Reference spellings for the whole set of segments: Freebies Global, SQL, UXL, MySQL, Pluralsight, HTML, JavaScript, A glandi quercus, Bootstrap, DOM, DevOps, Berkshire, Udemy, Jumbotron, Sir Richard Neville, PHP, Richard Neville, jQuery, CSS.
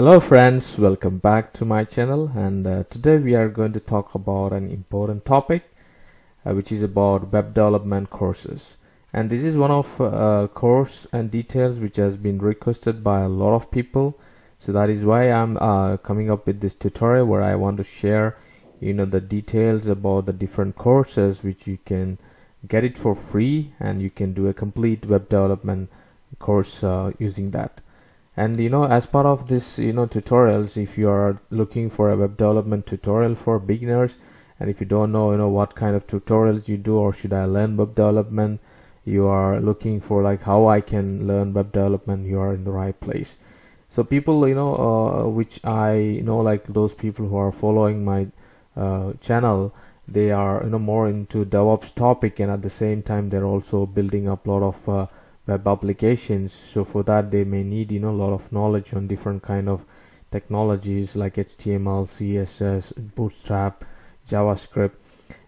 Hello friends, welcome back to my channel, and today we are going to talk about an important topic which is about web development courses. And this is one of course and details which has been requested by a lot of people, so that is why I'm coming up with this tutorial where I want to share the details about the different courses which you can get it for free, and you can do a complete web development course using that. And as part of this tutorials, if you are looking for a web development tutorial for beginners, and if you don't know what kind of tutorials you do, or should I learn web development, you are looking for like how I can learn web development, you are in the right place. So people which I know, like those people who are following my channel, they are more into DevOps topic, and at the same time they're also building up a lot of web applications. So for that they may need a lot of knowledge on different kind of technologies like HTML, CSS, Bootstrap, JavaScript.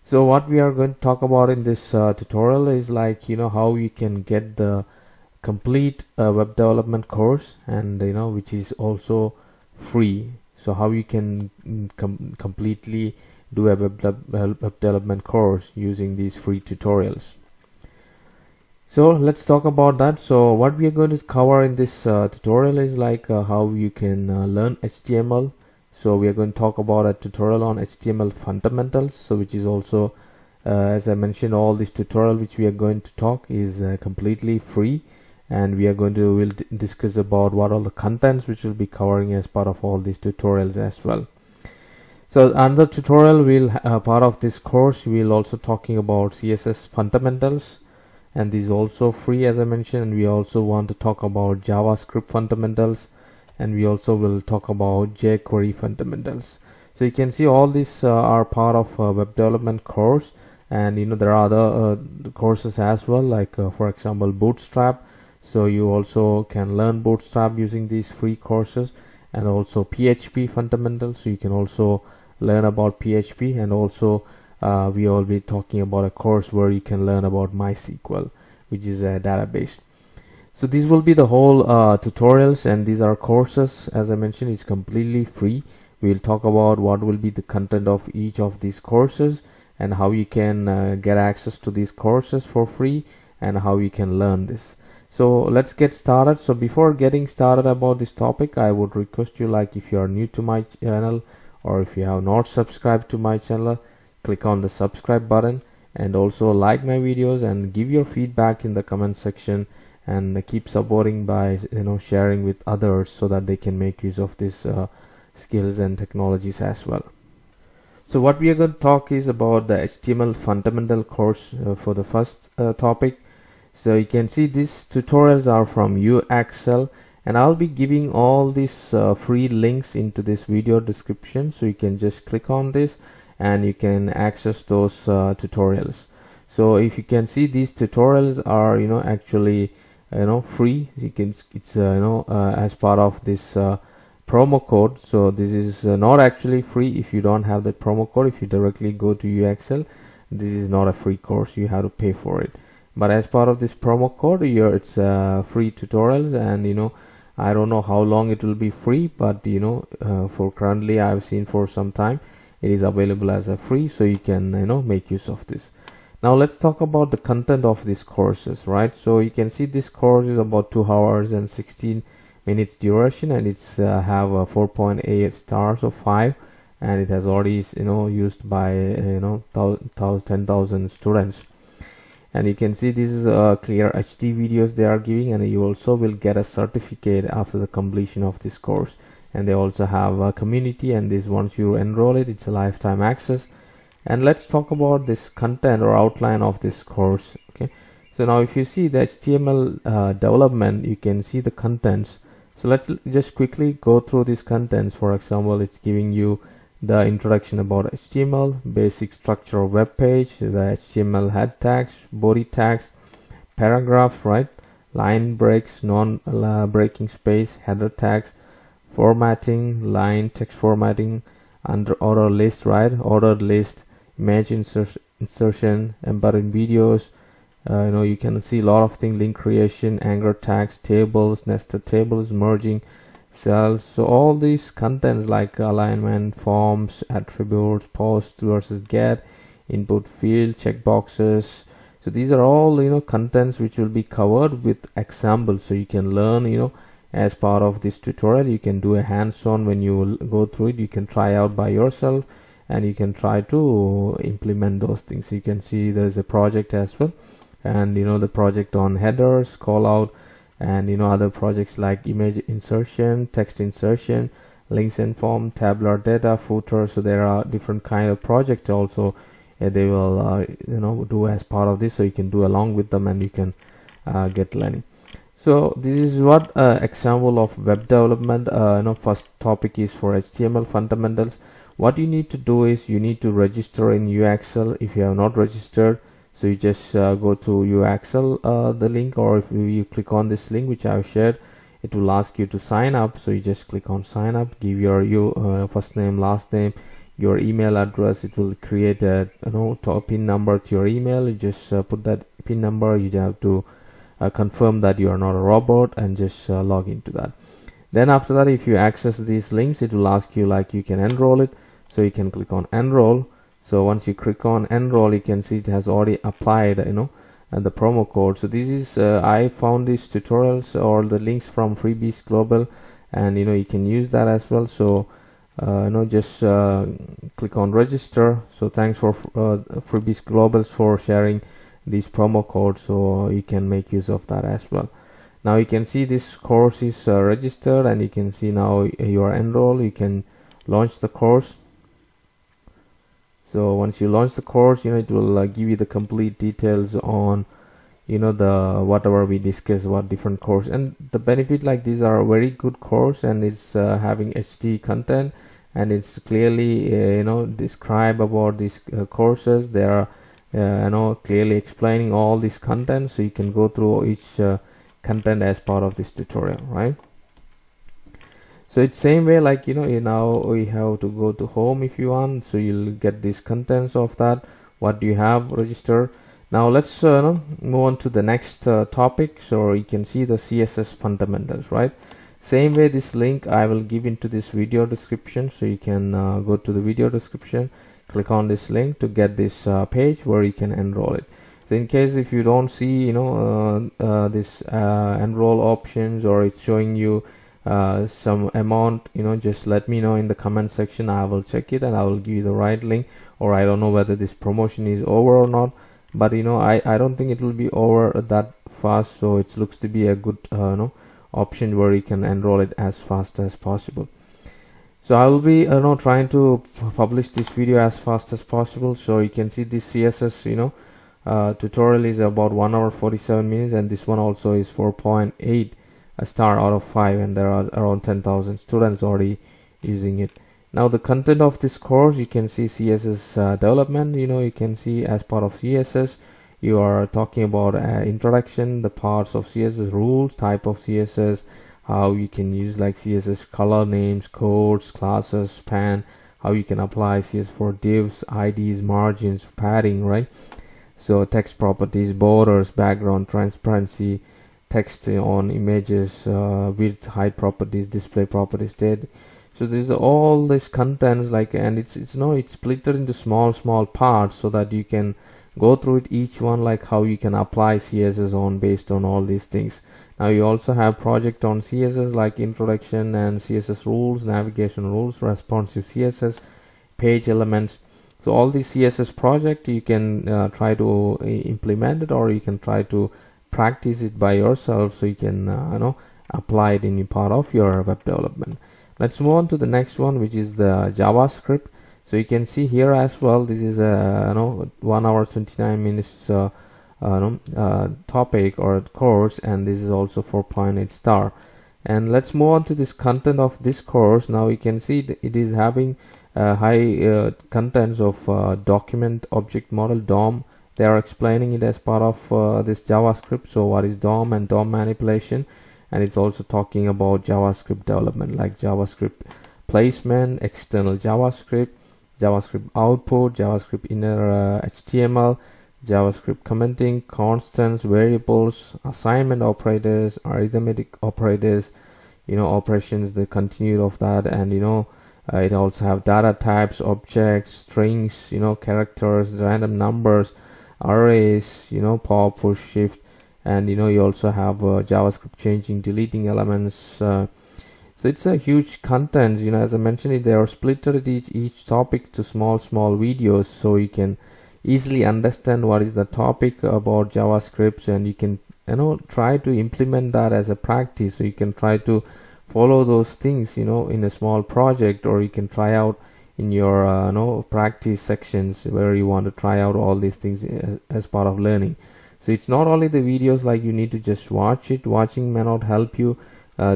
So what we are going to talk about in this tutorial is like how you can get the complete web development course, and which is also free. So how you can completely do a web development course using these free tutorials. So let's talk about that. So what we are going to cover in this tutorial is like how you can learn HTML. So we are going to talk about a tutorial on HTML fundamentals. So which is also, as I mentioned, all this tutorial which we are going to talk is completely free, and we are going to discuss about what all the contents which will be covering as part of all these tutorials as well. So another tutorial will part of this course, we'll also talking about CSS fundamentals. And this is also free, as I mentioned, and we also want to talk about JavaScript fundamentals, and we also will talk about jQuery fundamentals. So you can see all these are part of web development course, and there are other courses as well, like for example Bootstrap. So you also can learn Bootstrap using these free courses, and also PHP fundamentals. So you can also learn about PHP, and also we will be talking about a course where you can learn about MySQL, which is a database. So these will be the whole tutorials, and these are courses. As I mentioned, it's completely free. We'll talk about what will be the content of each of these courses, and how you can get access to these courses for free, and how you can learn this. So let's get started. So before getting started about this topic, I would request you, like if you are new to my channel, or if you have not subscribed to my channel, click on the subscribe button, and also like my videos, and give your feedback in the comment section, and keep supporting by sharing with others, so that they can make use of these skills and technologies as well. So what we are going to talk is about the HTML fundamental course for the first topic. So you can see these tutorials are from UXL, and I'll be giving all these free links into this video description, so you can just click on this and you can access those tutorials. So if you can see, these tutorials are actually free. You can, it's as part of this promo code. So this is not actually free. If you don't have the promo code, if you directly go to UXL, this is not a free course, you have to pay for it. But as part of this promo code here, it's free tutorials, and I don't know how long it will be free, but for currently I've seen for some time it is available as a free, so you can make use of this. Now let's talk about the content of these courses, right? So you can see this course is about 2 hours and 16 minutes duration, and it's have a 4.8 stars or 5, and it has already used by 10,000 students. And you can see this is clear HD videos they are giving, and you also will get a certificate after the completion of this course. And they also have a community, and this, once you enroll it, it's a lifetime access. And let's talk about this content or outline of this course. Okay, so now if you see the HTML development, you can see the contents. So let's just quickly go through these contents. For example, it's giving you the introduction about HTML, basic structure of web page, the HTML head tags, body tags, paragraphs, right, line breaks, non-breaking space, header tags, formatting, line text formatting, under order list, right, order list, image insertion, embedded videos, you can see a lot of things, link creation, anchor tags, tables, nested tables, merging, So all these contents like alignment, forms, attributes, posts versus get, input field, checkboxes. So these are all, contents which will be covered with examples. So you can learn, as part of this tutorial, you can do a hands-on. When you go through it, you can try out by yourself and you can try to implement those things. You can see there's a project as well, and the project on headers, call out, and other projects like image insertion, text insertion, links and form, tabular data, footer. So there are different kind of projects also they will do as part of this, so you can do along with them and you can get learning. So this is what example of web development. First topic is for HTML fundamentals. What you need to do is you need to register in UXL if you have not registered. So you just go to UXL the link, or if you click on this link which I have shared, it will ask you to sign up. So you just click on sign up, give your first name, last name, your email address. It will create a pin number to your email. You just put that pin number. You have to confirm that you are not a robot and just log into that. Then after that, if you access these links, it will ask you like you can enroll it. So you can click on enroll. So once you click on enroll, you can see it has already applied and the promo code. So this is I found these tutorials or the links from Freebies Global, and you can use that as well. So just click on register. So thanks for Freebies Global for sharing these promo codes, so you can make use of that as well. Now you can see this course is registered, and you can see now you are enrolled. You can launch the course. So once you launch the course, it will give you the complete details on the whatever we discussed about different course. And the benefit, like these are a very good course, and it's having HD content, and it's clearly describe about these courses. There are clearly explaining all this content, so you can go through each content as part of this tutorial, right? So it's same way, like now we have to go to home if you want. So you'll get these contents of that what you have registered. Now let's move on to the next topic. So you can see the CSS fundamentals, right? Same way, this link I will give into this video description, so you can go to the video description, click on this link to get this page where you can enroll it. So in case if you don't see this enroll options, or it's showing you some amount, just let me know in the comment section. I will check it and I will give you the right link, or I don't know whether this promotion is over or not, but I don't think it will be over that fast. So it looks to be a good option where you can enroll it as fast as possible. So I will be trying to publish this video as fast as possible. So you can see this CSS tutorial is about 1 hour 47 minutes, and this one also is 4.8 a star out of 5, and there are around 10,000 students already using it. Now the content of this course, you can see CSS development. You can see as part of CSS you are talking about introduction, the parts of CSS, rules, type of CSS, how you can use like CSS color, names, codes, classes, span, how you can apply CSS for divs, IDs, margins, padding, right? So text properties, borders, background, transparency, text on images, width, height properties, display properties, state. So there's all this contents like, and it's split into small parts so that you can go through it each one, like how you can apply CSS on based on all these things. Now you also have project on CSS like introduction and CSS rules, navigation rules, responsive CSS, page elements. So all these CSS project you can try to implement it, or you can try to practice it by yourself, so you can apply it in any part of your web development. Let's move on to the next one, which is the JavaScript. So you can see here as well, this is a 1 hour 29 minutes topic or course, and this is also 4.8 star. And let's move on to this content of this course. Now you can see it is having high contents of document object model, DOM. They are explaining it as part of this JavaScript. So what is DOM and DOM manipulation, and it's also talking about JavaScript development like JavaScript placement, external JavaScript, JavaScript output, JavaScript inner HTML, JavaScript commenting, constants, variables, assignment operators, arithmetic operators, operations, the continued of that, and it also have data types, objects, strings, characters, random numbers, arrays, power, push, shift, and you also have JavaScript changing, deleting elements. So it's a huge content. As I mentioned, they are splitted each topic to small videos, so you can easily understand what is the topic about JavaScript, and you can try to implement that as a practice. So you can try to follow those things in a small project, or you can try out in your practice sections where you want to try out all these things as part of learning. So it's not only the videos, like you need to just watch it. Watching may not help you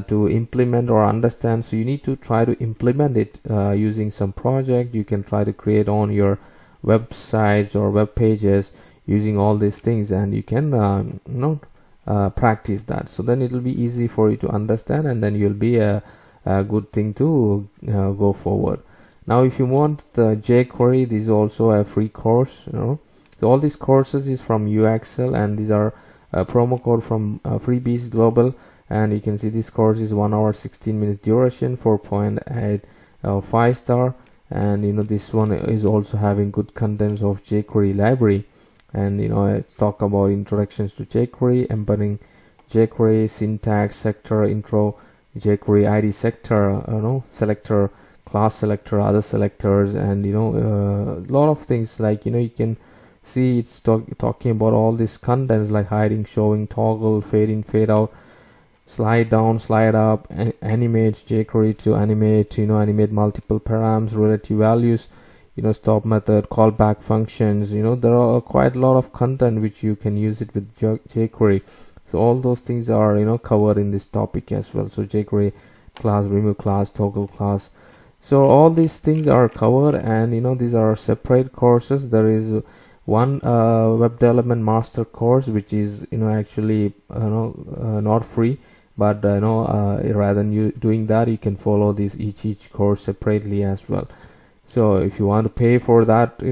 to implement or understand, so you need to try to implement it using some project. You can try to create on your websites or web pages using all these things, and you can practice that. So then it will be easy for you to understand, and then you'll be a good thing to go forward. Now if you want the jQuery, this is also a free course. So all these courses is from UXL, and these are a promo code from Freebies Global, and you can see this course is 1 hour 16 minutes duration, 4.8 5-star, and this one is also having good contents of jQuery library, and it's talk about introductions to jQuery, embedding jQuery, syntax, sector, intro, jQuery ID, sector, selector, class selector, other selectors, and a lot of things, like you can see it's talking about all these contents like hiding, showing, toggle, fade in, fade out, slide down, slide up, animate jQuery to animate, animate multiple params, relative values, stop method, callback functions. There are quite a lot of content which you can use it with jQuery. So all those things are covered in this topic as well. So jQuery class, remove class, toggle class. So all these things are covered, and these are separate courses. There is one web development master course which is actually not free, but rather than you doing that, you can follow this each course separately as well. So if you want to pay for that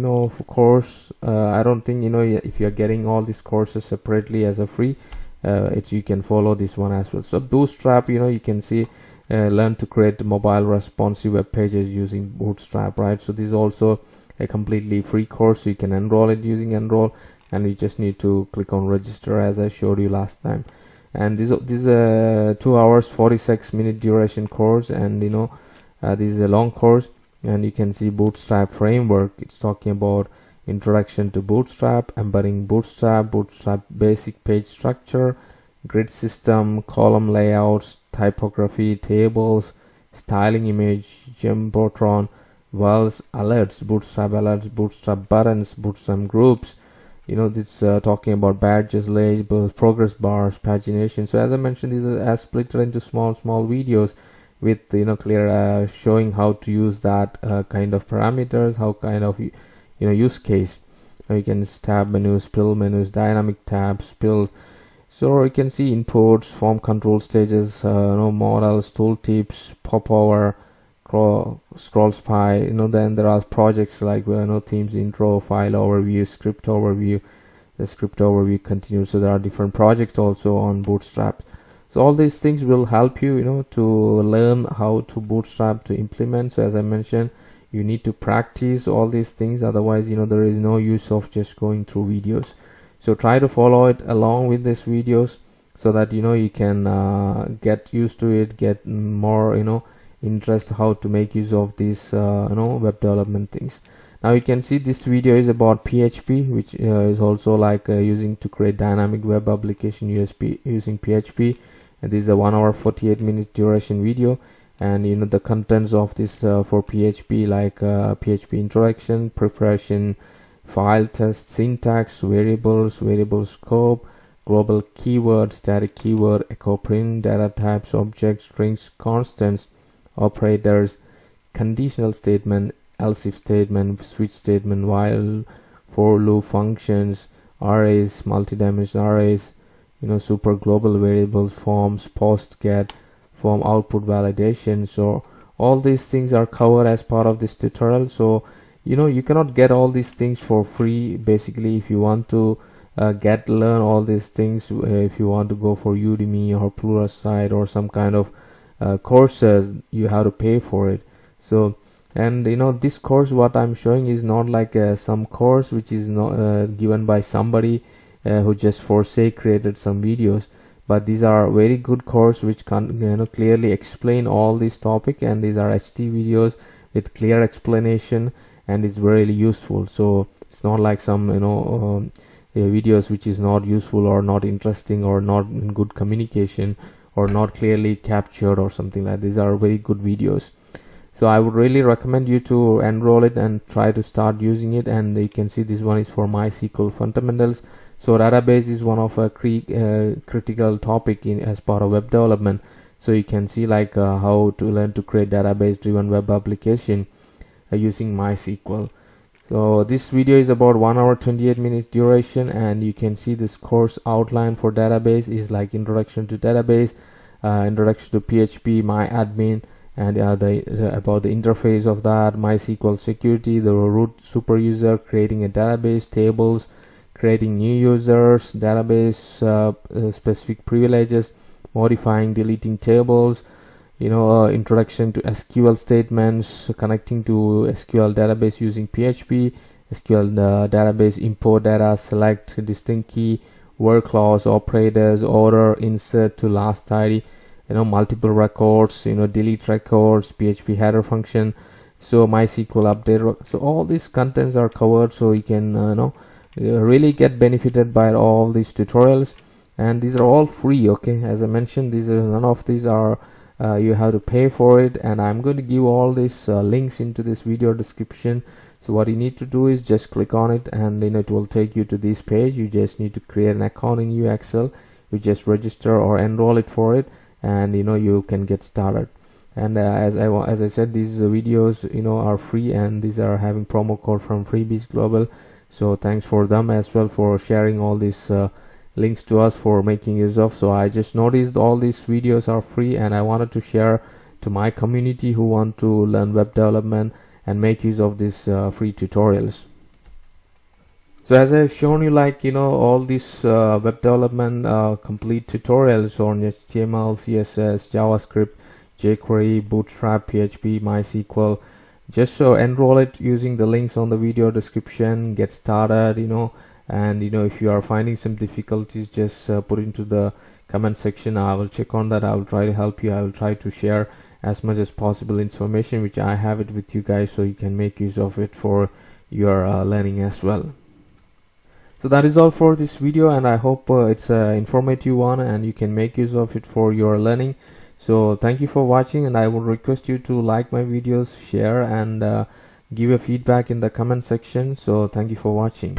course, I don't think if you're getting all these courses separately as a free, you can follow this one as well. So Bootstrap, you can see learn to create mobile responsive web pages using Bootstrap, right? So this is also a completely free course, so you can enroll it using enroll, and you just need to click on register as I showed you last time. And this is a 2 hours 46 minute duration course, and this is a long course, and you can see Bootstrap framework. It's talking about introduction to Bootstrap, embedding Bootstrap, Bootstrap basic page structure, grid system, column layouts, typography, tables, styling, image, Jumbotron, wells, alerts, Bootstrap buttons, Bootstrap groups. This talking about badges, labels, progress bars, pagination. So as I mentioned, these are split into small videos with clear showing how to use that kind of parameters, how kind of use case. Now you can tab menus, pill menus, dynamic tabs, pills. So you can see inputs, form control stages, models, tooltips, popover, scroll spy. Then there are projects like themes, intro, file overview, script overview, the script overview continues. So there are different projects also on Bootstrap. So all these things will help you to learn how to Bootstrap, to implement. So as I mentioned, you need to practice all these things, otherwise there is no use of just going through videos. So try to follow it along with these videos, so that you can get used to it, get more interest how to make use of these web development things. Now you can see this video is about PHP, which is also like using to create dynamic web application USP using PHP, and this is a 1 hour 48 minute duration video, and the contents of this for PHP, like PHP introduction, preparation, file test, syntax, variable scope, global keyword, static keyword, echo print, data types, objects, strings, constants, operators, conditional statement, else if statement, switch statement, while, for loop, functions, arrays, multidimensional arrays, super global variables, forms, post, get, form output validation. So all these things are covered as part of this tutorial. So you cannot get all these things for free. Basically, if you want to learn all these things, if you want to go for Udemy or Pluralsight or some kind of courses, you have to pay for it. So, and you know, this course what I'm showing is not like some course which is not given by somebody who just for say created some videos, but these are very good course which can, you know, clearly explain all this topic, and these are HT videos with clear explanation, and it's really useful. So it's not like some, you know, videos which is not useful or not interesting or not in good communication or not clearly captured or something like that. These are very good videos. So I would really recommend you to enroll it and try to start using it. And you can see this one is for MySQL fundamentals. So database is one of a critical topic in as part of web development. So you can see like how to learn to create database driven web application using MySQL. So this video is about 1 hour 28 minutes duration, and you can see this course outline for database is like introduction to database, introduction to PHP, MyAdmin, and about the interface of that, MySQL security, the root superuser, creating a database, tables, creating new users, database specific privileges, modifying, deleting tables, you know, introduction to SQL statements, connecting to SQL database using PHP, SQL database, import data, select distinct key, where clause, operators, order, insert to last tidy, you know, multiple records, you know, delete records, PHP header function, so MySQL update. So all these contents are covered, so you can really get benefited by all these tutorials, and these are all free. Okay, as I mentioned, these are none of these are you have to pay for it, and I'm going to give all these links into this video description. So what you need to do is just click on it, and then it will take you to this page. You just need to create an account in UXL. You just register or enroll it for it, and you know, you can get started. And as I said, these videos, you know, are free, and these are having promo code from Freebies Global. So thanks for them as well for sharing all these links to us for making use of. So I just noticed all these videos are free, and I wanted to share to my community who want to learn web development and make use of these free tutorials. So as I've shown you, like, you know, all these web development complete tutorials on HTML, CSS, JavaScript, jQuery, Bootstrap, PHP, MySQL. Just so enroll it using the links on the video description, get started, you know. And you know, if you are finding some difficulties, just put into the comment section. I will check on that. I will try to help you. I will try to share as much as possible information which I have it with you guys, so you can make use of it for your learning as well. So that is all for this video, and I hope it's an informative one and you can make use of it for your learning. So thank you for watching, and I would request you to like my videos, share, and give a feedback in the comment section. So thank you for watching.